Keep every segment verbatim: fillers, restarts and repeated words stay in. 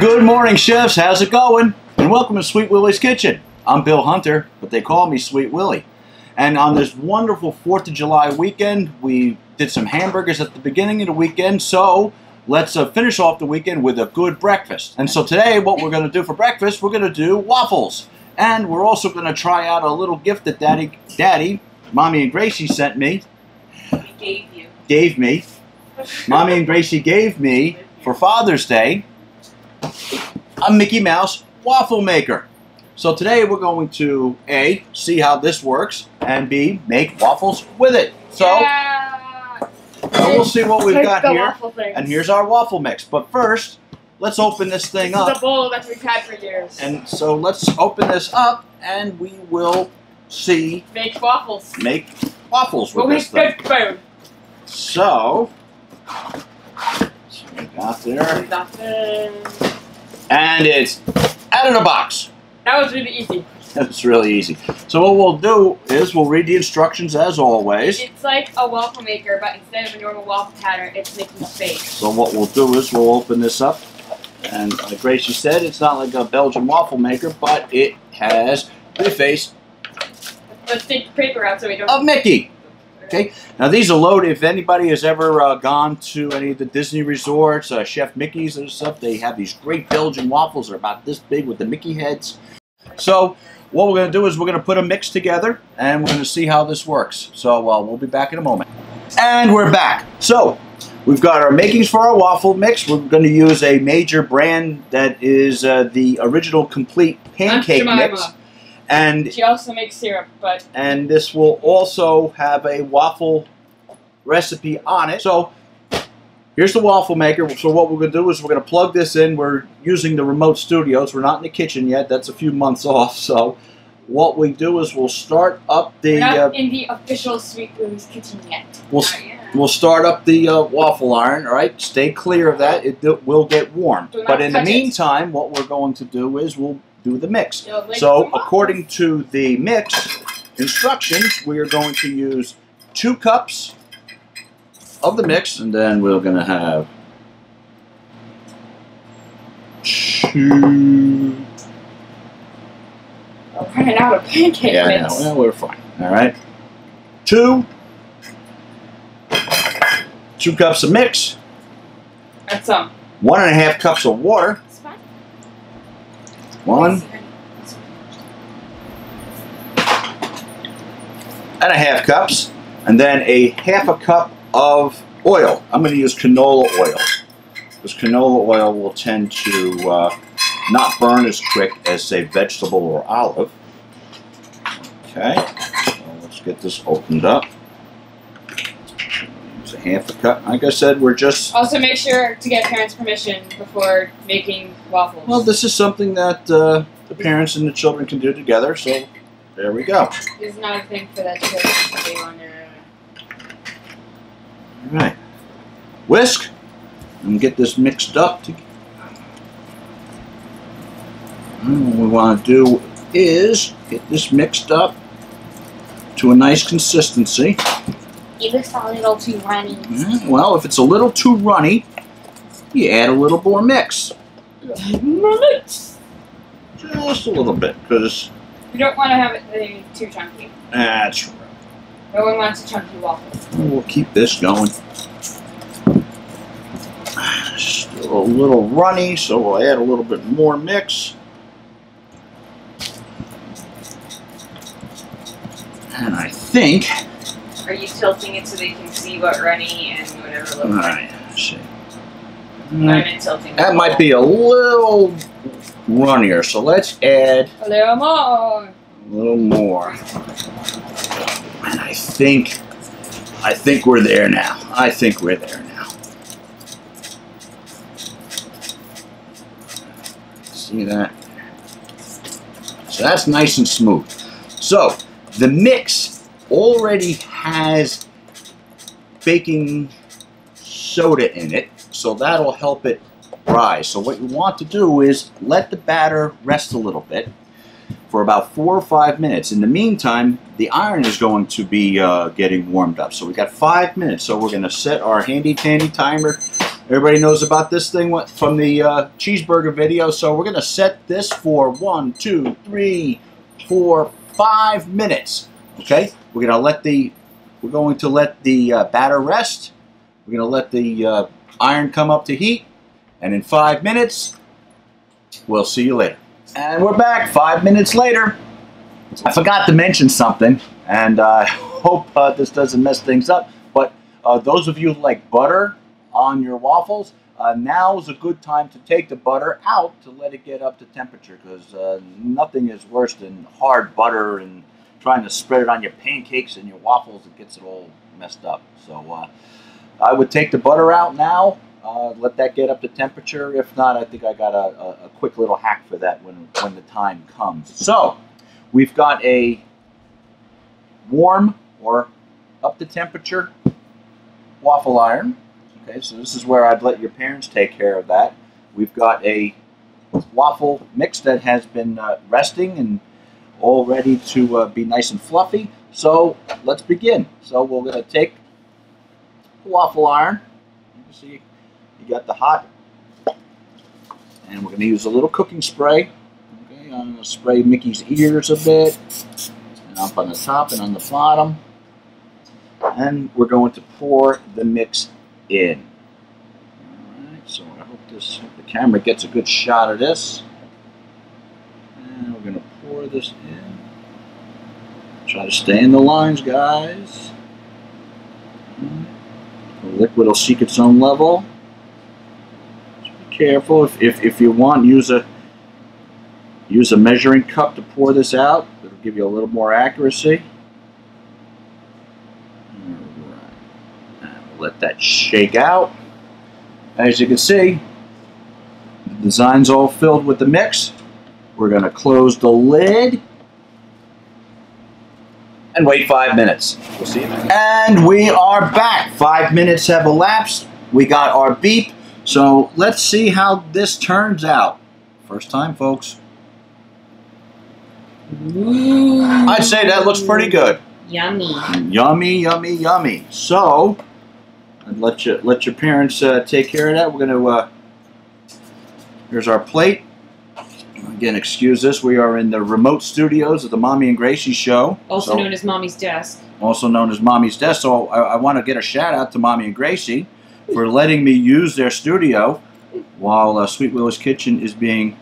Good morning, chefs. How's it going? And welcome to Sweet Willy's Kitchen. I'm Bill Hunter, but they call me Sweet Willy. And on this wonderful fourth of July weekend, we did some hamburgers at the beginning of the weekend, so let's uh, finish off the weekend with a good breakfast. And so today, what we're going to do for breakfast, we're going to do waffles. And we're also going to try out a little gift that Daddy, Daddy, Mommy and Gracie sent me. Gave you. Gave me. Mommy and Gracie gave me for Father's Day a Mickey Mouse waffle maker. So today we're going to A, see how this works, and B, make waffles with it. So, yeah. So we'll see what we've got here. And here's our waffle mix. But first, let's open this thing up. This is a bowl that we've had for years. And so let's open this up and we will see. Make waffles. Make waffles with we'll this thing. Good food. So, so we got there. We got this. And it's out of the box. That was really easy. That's really easy. So what we'll do is we'll read the instructions as always. It's like a waffle maker, but instead of a normal waffle pattern, it's making a fake. So what we'll do is we'll open this up. And like Gracie said, it's not like a Belgian waffle maker, but it has the face. Let's take the paper out so we don't... Of Mickey. Okay. Now these are loaded. If anybody has ever uh, gone to any of the Disney resorts, uh, Chef Mickey's and stuff, they have these great Belgian waffles that are about this big with the Mickey heads. So what we're going to do is we're going to put a mix together and we're going to see how this works. So uh, we'll be back in a moment. And we're back. So we've got our makings for our waffle mix. We're going to use a major brand that is uh, the Original Complete Pancake Mix. And she also makes syrup, but... And this will also have a waffle recipe on it. So here's the waffle maker. So what we're going to do is we're going to plug this in. We're using the remote studios. We're not in the kitchen yet. That's a few months off. So what we do is we'll start up the... We're not uh, in the official Sweet Willy's Kitchen yet. We'll, yet. we'll start up the uh, waffle iron, all right? Stay clear of that. It, it will get warm. But in the meantime, it. what we're going to do is we'll do the mix. So according to the mix instructions, we are going to use two cups... of the mix, and then we're going to have two. I'm running out of pancake mix. Yeah, no, well, we're fine. All right, two, two cups of mix. That's some. One and a half cups of water. That's fine. One and a half cups, and then a half a cup of oil. I'm going to use canola oil because canola oil will tend to uh, not burn as quick as, say, vegetable or olive. Okay, so let's get this opened up. It's a half a cup. Like I said, we're just... Also make sure to get parents' permission before making waffles. Well, this is something that uh, the parents and the children can do together, so there we go. It's not a thing for that children to do on their... All right, whisk and get this mixed up. To... And what we want to do is get this mixed up to a nice consistency. It looks a little too runny. Mm-hmm. Well, if it's a little too runny, you add a little more mix. Just a little bit, because you don't want to have it too chunky. That's right. No one wants a chunky waffle. We'll keep this going. Still a little runny, so we'll add a little bit more mix. And I think... Are you tilting it so they can see what runny and whatever looks all right, like? Let's see. I'm tilting that might ball. be a little runnier, so let's add... A little more. A little more. And I think, I think we're there now. I think we're there now. See that? So that's nice and smooth. So the mix already has baking soda in it, so that'll help it rise. So what you want to do is let the batter rest a little bit for about four or five minutes. In the meantime, the iron is going to be uh, getting warmed up. So we got five minutes. So we're going to set our handy-dandy timer Everybody knows about this thing from the uh, cheeseburger video, so we're going to set this for one, two, three, four, five minutes. Okay, we're going to let the we're going to let the uh, batter rest. We're going to let the uh, iron come up to heat, and in five minutes, we'll see you later. And we're back five minutes later. I forgot to mention something, and I uh, hope uh, this doesn't mess things up. But uh, those of you who like butter on your waffles, uh, now is a good time to take the butter out to let it get up to temperature, because uh, nothing is worse than hard butter and trying to spread it on your pancakes and your waffles. It gets it all messed up. So uh, I would take the butter out now, uh, let that get up to temperature. If not, I think I got a, a, a quick little hack for that when, when the time comes. So we've got a warm or up to temperature waffle iron. Okay, so this is where I'd let your parents take care of that. We've got a waffle mix that has been uh, resting and all ready to uh, be nice and fluffy. So let's begin. So we're going to take the waffle iron. You can see you got the hot, and we're going to use a little cooking spray. Okay, I'm going to spray Mickey's ears a bit, and up on the top and on the bottom. And we're going to pour the mix in. Alright, so I hope this the camera gets a good shot of this. And we're gonna pour this in. Try to stay in the lines, guys. The liquid will seek its own level. Just be careful. If, if if you want, use a use a measuring cup to pour this out. It'll give you a little more accuracy. Let that shake out. As you can see, the design's all filled with the mix. We're going to close the lid and wait five minutes. We'll see you next. And we are back. Five minutes have elapsed. We got our beep. So let's see how this turns out. First time, folks. Ooh. I'd say that looks pretty good. Yummy. Yummy, yummy, yummy. So let you let your parents uh, take care of that. We're gonna. Uh, here's our plate. Again, excuse us. We are in the remote studios of the Mommy and Gracie Show, also so, known as Mommy's Desk. Also known as Mommy's Desk. So I, I want to get a shout out to Mommy and Gracie for letting me use their studio while uh, Sweet Willy's Kitchen is being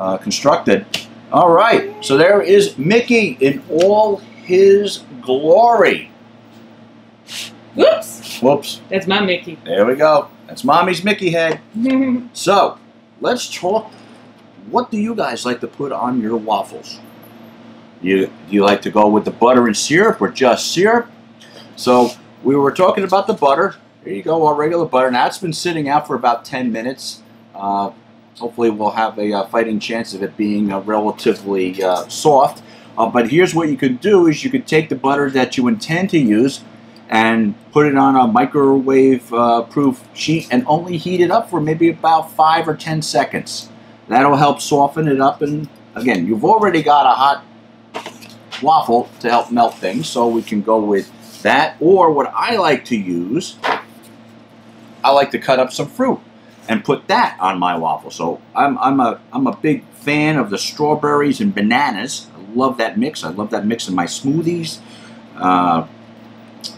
uh, constructed. All right. So there is Mickey in all his glory. Whoops. Whoops. That's my Mickey. There we go. That's Mommy's Mickey head. So, let's talk. What do you guys like to put on your waffles? You, do you like to go with the butter and syrup or just syrup? So, we were talking about the butter. Here you go, our regular butter. Now, it's been sitting out for about ten minutes. Uh, hopefully, we'll have a uh, fighting chance of it being uh, relatively uh, soft. Uh, but here's what you could do is you could take the butter that you intend to use and put it on a microwave-proof uh, sheet and only heat it up for maybe about five or ten seconds. That'll help soften it up, and again, you've already got a hot waffle to help melt things, so we can go with that. Or what I like to use, I like to cut up some fruit and put that on my waffle. So I'm, I'm, a, I'm a big fan of the strawberries and bananas. I love that mix. I love that mix in my smoothies. Uh,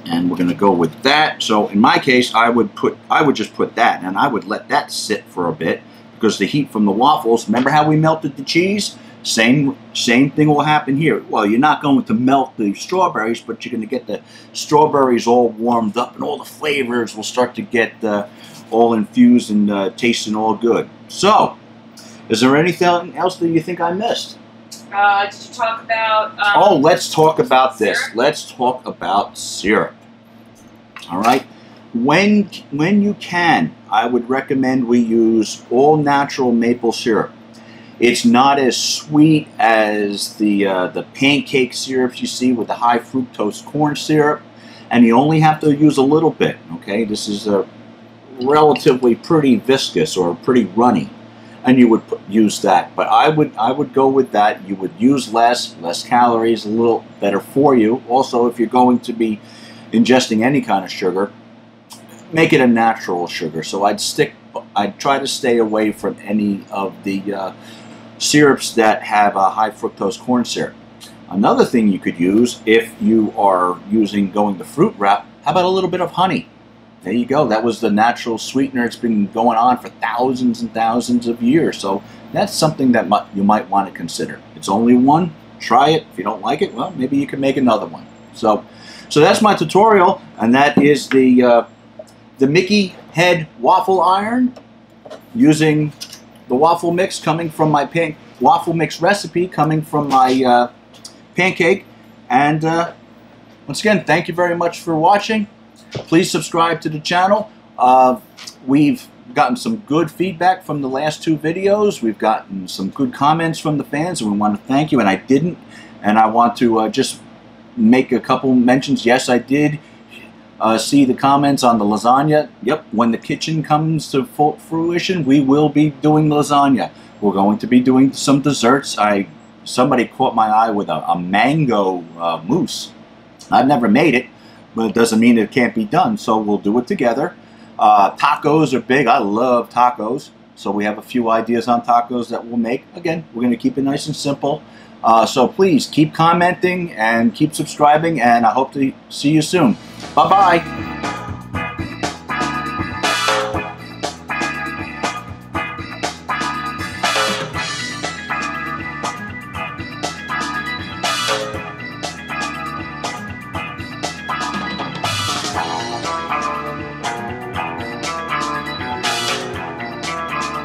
And we're going to go with that. So in my case, I would put, I would just put that, and I would let that sit for a bit because the heat from the waffles. Remember how we melted the cheese? Same, same thing will happen here. Well, you're not going to melt the strawberries, but you're going to get the strawberries all warmed up, and all the flavors will start to get uh, all infused and uh, tasting all good. So, is there anything else that you think I missed? Uh, did you talk about... Um, oh, let's talk about this. Syrup? Let's talk about syrup. All right? When, when you can, I would recommend we use all-natural maple syrup. It's not as sweet as the, uh, the pancake syrups you see with the high-fructose corn syrup, and you only have to use a little bit, okay? This is a relatively pretty viscous or pretty runny. And you would use that, but I would I would go with that. You would use less, less calories, a little better for you. Also, if you're going to be ingesting any kind of sugar, make it a natural sugar. So I'd stick, I'd try to stay away from any of the uh, syrups that have a high fructose corn syrup. Another thing you could use, if you are using going the fruit route, how about a little bit of honey? There you go. That was the natural sweetener. It's been going on for thousands and thousands of years. So that's something that you might want to consider. It's only one. Try it. If you don't like it, well, maybe you can make another one. So, so that's my tutorial, and that is the uh, the Mickey head waffle iron using the waffle mix coming from my pan waffle mix recipe coming from my. Uh, pancake. And uh, once again, thank you very much for watching. Please subscribe to the channel. Uh, we've gotten some good feedback from the last two videos. We've gotten some good comments from the fans, and we want to thank you. And I didn't, and I want to uh, just make a couple mentions. Yes, I did uh, see the comments on the lasagna. Yep, when the kitchen comes to full fruition, we will be doing lasagna. We're going to be doing some desserts. I Somebody caught my eye with a, a mango uh, mousse. I've never made it, but it doesn't mean it can't be done, so we'll do it together. Uh, tacos are big. I love tacos, so we have a few ideas on tacos that we'll make. Again, we're going to keep it nice and simple. Uh, so please keep commenting and keep subscribing, and I hope to see you soon. Bye-bye.